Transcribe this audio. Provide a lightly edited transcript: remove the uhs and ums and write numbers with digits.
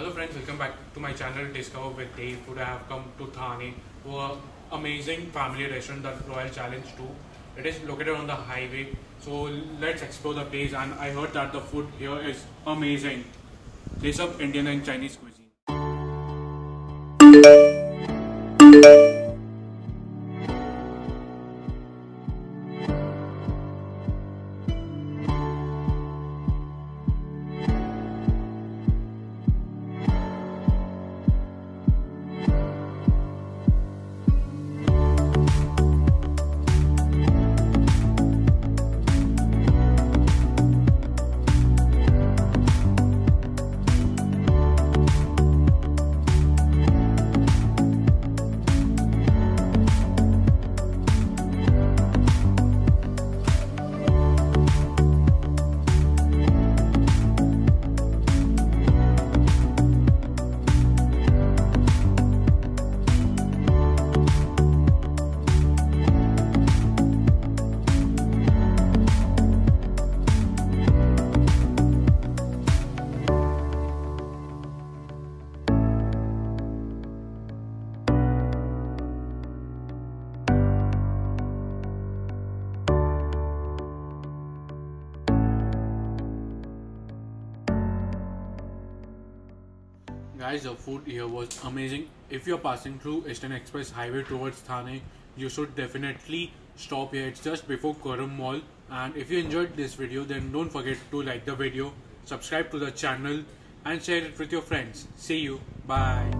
Hello friends, welcome back to my channel Discover with Dave. Today I have come to Thane for an amazing family restaurant, the Royal Challenge 2. It is located on the highway, so let's explore the place, and I heard that the food here is amazing. They serve Indian and Chinese cuisine. Guys, the food here was amazing. If you're passing through Eastern Express Highway towards Thane, you should definitely stop here. It's just before Korum Mall. And if you enjoyed this video, then don't forget to like the video, subscribe to the channel, and share it with your friends. See you. Bye.